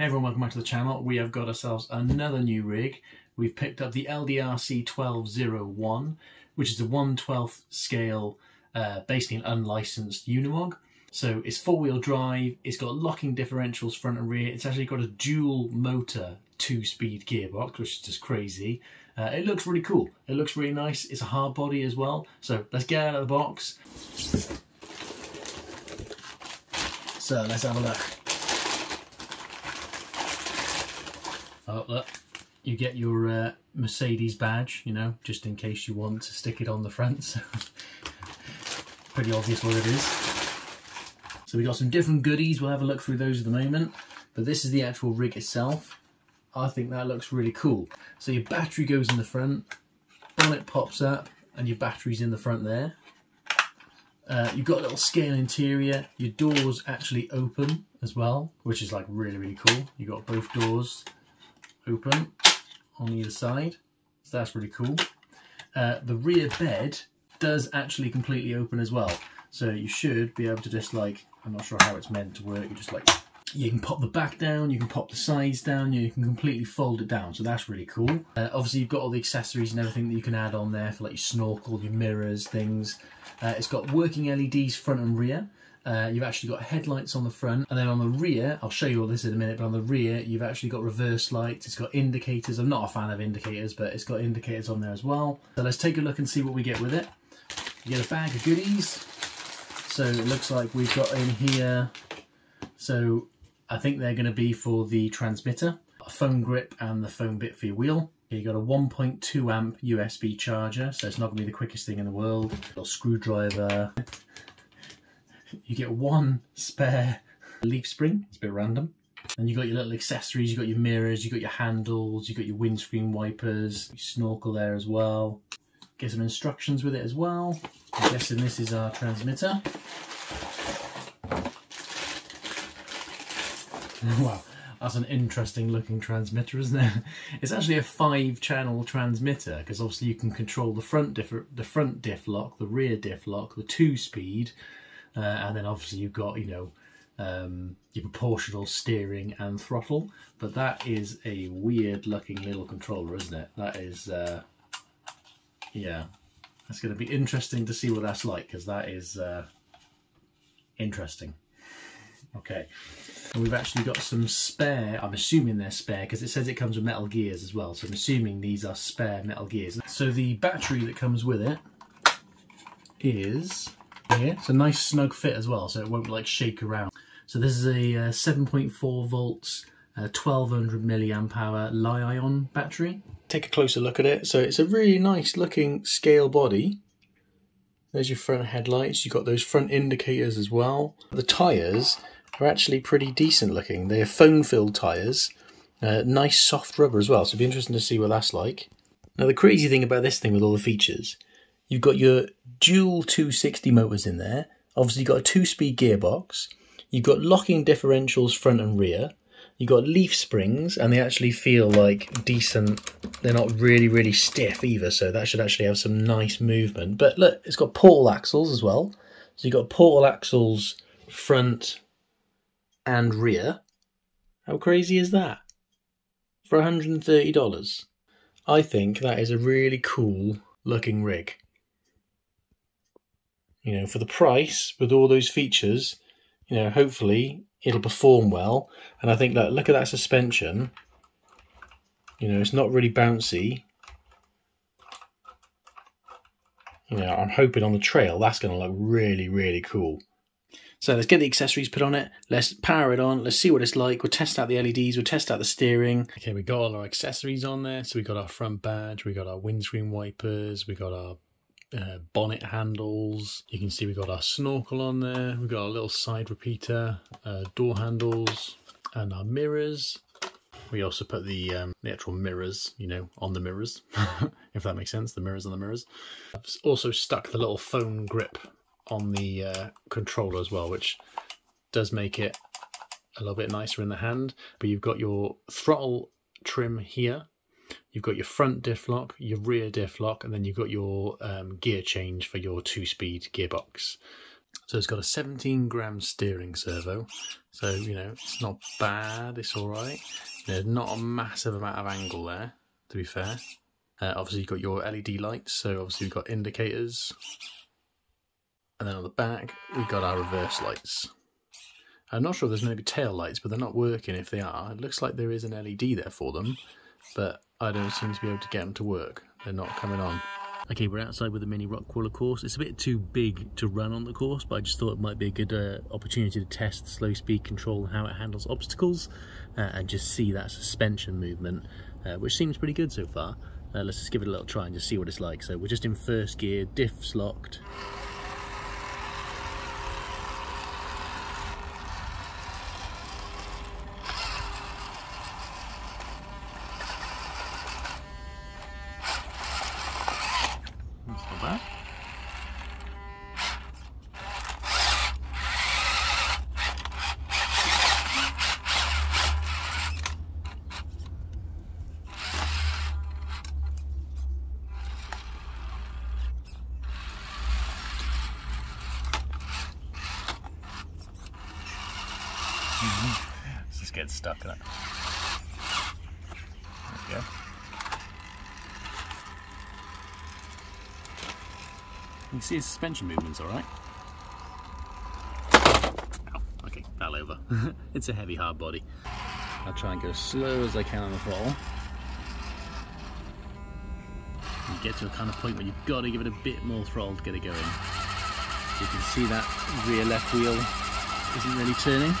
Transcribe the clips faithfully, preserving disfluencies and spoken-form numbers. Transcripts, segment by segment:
Hey everyone, welcome back to the channel. We have got ourselves another new rig. We've picked up the L D R C twelve oh one, which is a one twelfth scale, uh, basically an unlicensed Unimog. So it's four-wheel drive, it's got locking differentials front and rear, it's actually got a dual motor two-speed gearbox, which is just crazy. Uh, it looks really cool, it looks really nice, it's a hard body as well. So let's get out of the box. So let's have a look. Oh, look, you get your uh, Mercedes badge, you know, just in case you want to stick it on the front, so pretty obvious what it is. So we got some different goodies, we'll have a look through those at the moment, but this is the actual rig itself. I think that looks really cool. So your battery goes in the front, bonnet pops up, and your battery's in the front there. Uh, you've got a little scale interior, your doors actually open as well, which is like really, really cool. You've got both doors open on either side, so that's really cool. Uh, the rear bed does actually completely open as well, so you should be able to just like, I'm not sure how it's meant to work, you just like, you can pop the back down, you can pop the sides down, you can completely fold it down, so that's really cool. Uh, obviously you've got all the accessories and everything that you can add on there for like your snorkel, your mirrors, things. Uh, it's got working L E Ds front and rear. Uh, you've actually got headlights on the front, and then on the rear, I'll show you all this in a minute, but on the rear you've actually got reverse lights, it's got indicators. I'm not a fan of indicators, but it's got indicators on there as well. So let's take a look and see what we get with it. You get a bag of goodies. So it looks like we've got in here, so I think they're going to be for the transmitter, a phone grip and the phone bit for your wheel. You've got a one point two amp U S B charger, so it's not going to be the quickest thing in the world. A little screwdriver. You get one spare leaf spring, it's a bit random. And you've got your little accessories, you've got your mirrors, you've got your handles, you've got your windscreen wipers, your snorkel there as well. Get some instructions with it as well. I'm guessing this is our transmitter. Wow, that's an interesting looking transmitter, isn't it? It's actually a five channel transmitter, because obviously you can control the front diff, the front diff lock, the rear diff lock, the two speed. Uh, and then obviously you've got, you know, um, your proportional steering and throttle. But that is a weird looking little controller, isn't it? That is, uh, yeah, that's going to be interesting to see what that's like, because that is uh, interesting. Okay, and we've actually got some spare, I'm assuming they're spare, because it says it comes with metal gears as well. So I'm assuming these are spare metal gears. So the battery that comes with it is... here. It's a nice snug fit as well, so it won't like shake around. So this is a uh, seven point four volts, uh, twelve hundred milliamp hour Li-ion battery. Take a closer look at it. So it's a really nice looking scale body. There's your front headlights. You've got those front indicators as well. The tyres are actually pretty decent looking. They're foam filled tyres, uh, nice soft rubber as well. So it'd be interesting to see what that's like. Now the crazy thing about this thing with all the features, you've got your dual two sixty motors in there. Obviously you've got a two-speed gearbox. You've got locking differentials front and rear. You've got leaf springs, and they actually feel like decent. They're not really, really stiff either, so that should actually have some nice movement. But look, it's got portal axles as well. So you've got portal axles front and rear. How crazy is that? For one hundred and thirty dollars. I think that is a really cool looking rig. You know, for the price, with all those features, you know, hopefully it'll perform well. And I think that, look at that suspension. You know, it's not really bouncy. You know, I'm hoping on the trail that's going to look really, really cool. So let's get the accessories put on it. Let's power it on. Let's see what it's like. We'll test out the L E Ds. We'll test out the steering. Okay, we got all our accessories on there. So we got our front badge. We got our windscreen wipers. We got our Uh, bonnet handles. You can see we've got our snorkel on there, we've got our little side repeater, uh, door handles, and our mirrors. We also put the, um, the actual mirrors, you know, on the mirrors, if that makes sense, the mirrors on the mirrors. I've also stuck the little phone grip on the uh, controller as well, which does make it a little bit nicer in the hand. But you've got your throttle trim here. You've got your front diff lock, your rear diff lock, and then you've got your um, gear change for your two-speed gearbox. So it's got a seventeen gram steering servo. So, you know, it's not bad, it's all right. You know, not a massive amount of angle there, to be fair. Uh, obviously, you've got your L E D lights, so obviously you've got indicators. And then on the back, we've got our reverse lights. I'm not sure if there's going to be tail lights, but they're not working if they are. It looks like there is an L E D there for them, but I don't seem to be able to get them to work. They're not coming on. Okay, we're outside with a mini rock crawler course. It's a bit too big to run on the course, but I just thought it might be a good uh, opportunity to test slow speed control and how it handles obstacles, uh, and just see that suspension movement, uh, which seems pretty good so far. Uh, let's just give it a little try and just see what it's like. So we're just in first gear, diff's locked. Let's just get stuck in it. There we go. You can see his suspension movement's alright. Ow, okay, fell over. It's a heavy, hard body. I'll try and go as slow as I can on the throttle. You get to a kind of point where you've got to give it a bit more throttle to get it going. You can see that rear left wheel isn't really turning.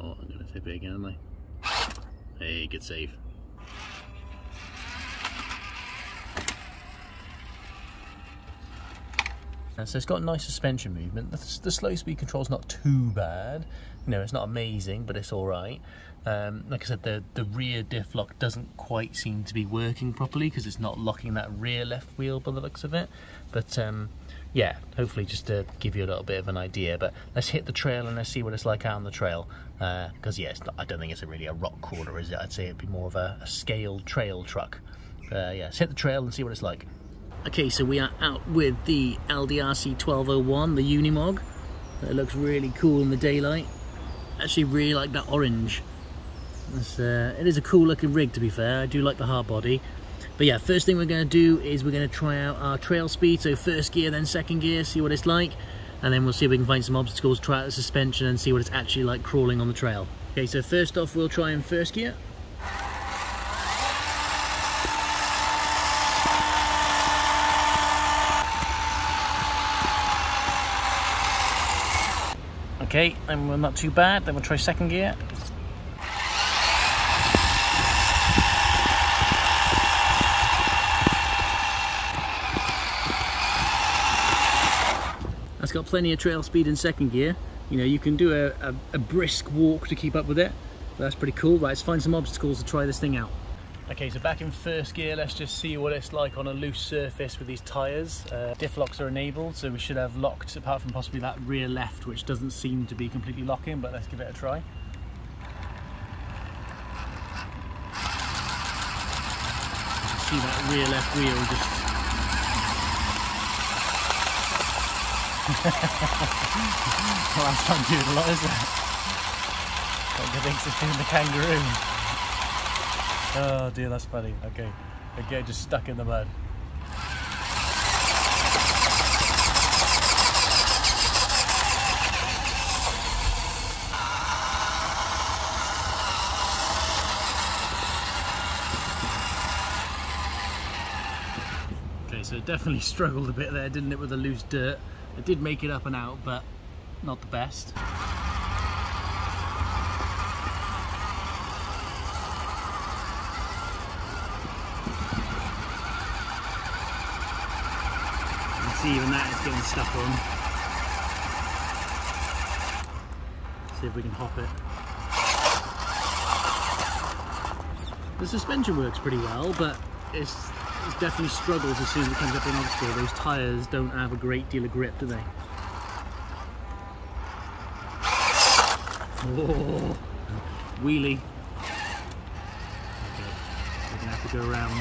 Oh, I'm going to tip it again, aren't I? Hey, good save. So it's got nice suspension movement. The, the slow speed control's not too bad. You know, it's not amazing, but it's all right. Um, like I said, the, the rear diff lock doesn't quite seem to be working properly because it's not locking that rear left wheel by the looks of it. But um, yeah, hopefully just to give you a little bit of an idea. But let's hit the trail and let's see what it's like out on the trail. Because uh, yeah, it's not, I don't think it's a really a rock crawler, is it? I'd say it'd be more of a, a scaled trail truck. Uh, yeah, let's hit the trail and see what it's like. Okay, so we are out with the L D R C twelve oh one, the Unimog. It looks really cool in the daylight. Actually really like that orange. It's, uh, it is a cool looking rig, to be fair. I do like the hard body. But yeah, first thing we're going to do is we're going to try out our trail speed. So first gear, then second gear, see what it's like. And then we'll see if we can find some obstacles, try out the suspension and see what it's actually like crawling on the trail. Okay, so first off we'll try in first gear. Okay, and we're not too bad, then we'll try second gear. That's got plenty of trail speed in second gear. You know, you can do a, a, a brisk walk to keep up with it. That's pretty cool. Right, let's find some obstacles to try this thing out. Okay, so back in first gear, let's just see what it's like on a loose surface with these tyres. Uh, diff locks are enabled, so we should have locked, apart from possibly that rear left, which doesn't seem to be completely locking, but let's give it a try. You can see that rear left wheel just... Well, that's not doing a lot, is it? Like the things that's doing the kangaroo. Oh dear, that's funny. Okay, okay, just stuck in the mud. Okay, so it definitely struggled a bit there, didn't it, with the loose dirt. It did make it up and out, but not the best. Even that is getting stuck on. See if we can hop it. The suspension works pretty well, but it's, it definitely struggles as soon as it comes up in obstacle. Those tyres don't have a great deal of grip, do they? Oh, wheelie. Okay, we're gonna have to go around.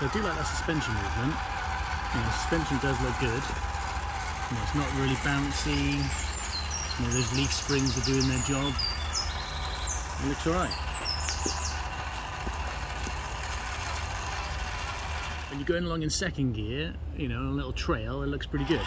So I do like that suspension movement. You know, the suspension does look good. You know, it's not really bouncy. You know, those leaf springs are doing their job. It looks alright. When you're going along in second gear, you know, on a little trail, it looks pretty good.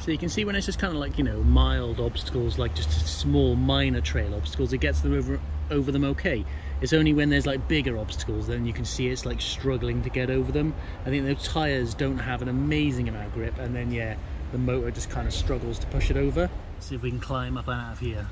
So you can see when it's just kind of like, you know, mild obstacles, like just small minor trail obstacles, it gets them over over them okay. It's only when there's like bigger obstacles then you can see it's like struggling to get over them. I think those tires don't have an amazing amount of grip, and then yeah, the motor just kind of struggles to push it over. Let's see if we can climb up and out of here.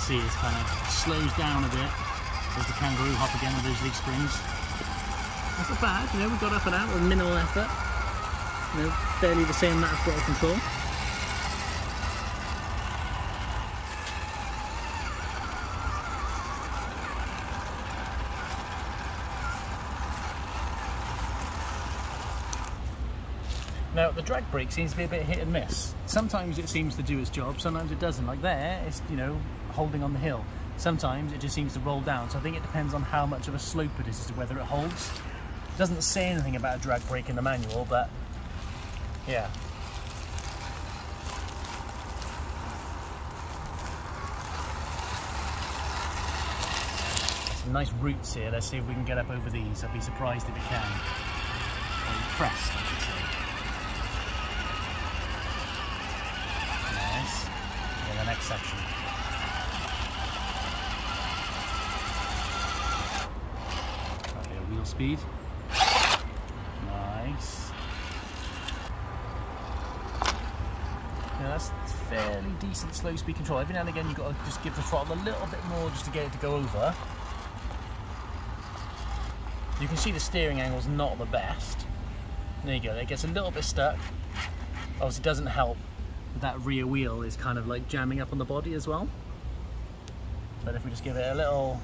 See, it kind of slows down a bit. There's the kangaroo hop again with those leaf springs. That's not bad, you know, we got up and out with minimal effort. You know, fairly the same amount of throttle control. Now, the drag brake seems to be a bit hit and miss. Sometimes it seems to do its job, sometimes it doesn't. Like there, it's, you know, holding on the hill. Sometimes it just seems to roll down, so I think it depends on how much of a slope it is as to whether it holds. It doesn't say anything about a drag brake in the manual, but yeah. Some nice roots here, let's see if we can get up over these. I'd be surprised if it can. And crest, I should say. Nice. Yeah, the next section. Speed. Nice. Now that's fairly decent slow speed control. Every now and again you've got to just give the throttle a little bit more just to get it to go over. You can see the steering angle's not the best. There you go, it gets a little bit stuck. Obviously it doesn't help that that rear wheel is kind of like jamming up on the body as well. But if we just give it a little...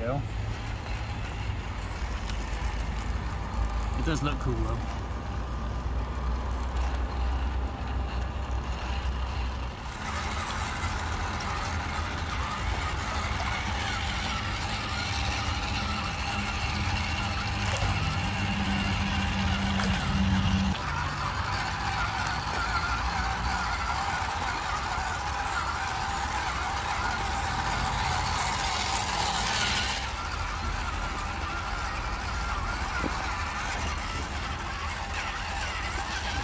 Go. It does look cool though.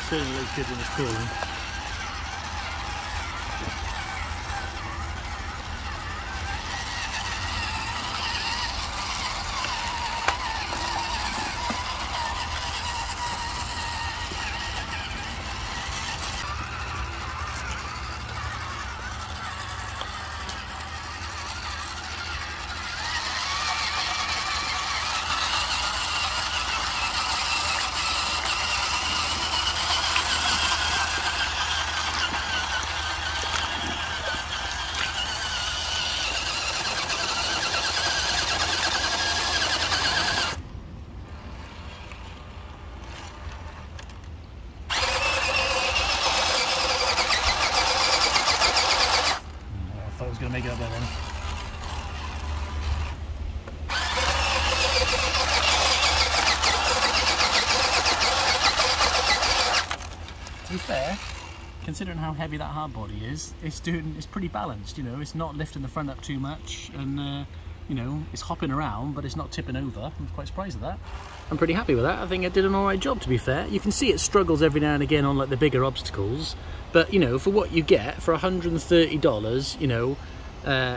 It certainly looks good when it's cooling. Make it up there then. To be fair, considering how heavy that hard body is, it's doing it's pretty balanced, you know, it's not lifting the front up too much, and uh, you know, it's hopping around, but it's not tipping over. I'm quite surprised at that. I'm pretty happy with that. I think I did an all right job, to be fair. You can see it struggles every now and again on like the bigger obstacles, but you know, for what you get for one hundred and thirty dollars, you know, uh,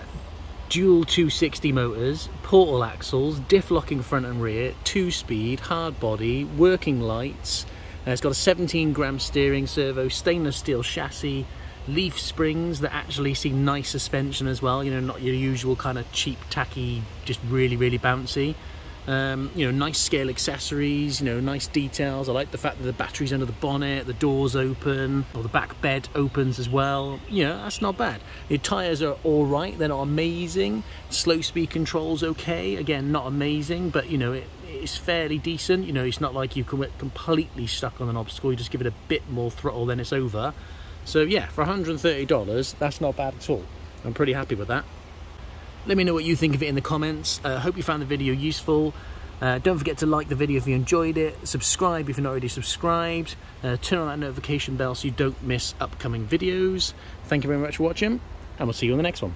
dual two sixty motors, portal axles, diff locking front and rear, two speed, hard body, working lights, uh, it's got a seventeen gram steering servo, stainless steel chassis, leaf springs that actually seem nice suspension as well, you know, not your usual kind of cheap, tacky, just really, really bouncy. Um, you know, nice scale accessories, you know, nice details. I like the fact that the battery's under the bonnet, the doors open, or the back bed opens as well. You know, that's not bad. The tyres are all right, they're not amazing. Slow speed control's okay, again, not amazing, but you know, it, it's fairly decent. You know, it's not like you can get completely stuck on an obstacle, you just give it a bit more throttle, then it's over. So yeah, for one hundred and thirty dollars, that's not bad at all. I'm pretty happy with that. Let me know what you think of it in the comments. I uh, hope you found the video useful. Uh, don't forget to like the video if you enjoyed it. Subscribe if you're not already subscribed. Uh, turn on that notification bell so you don't miss upcoming videos. Thank you very much for watching, and we'll see you in the next one.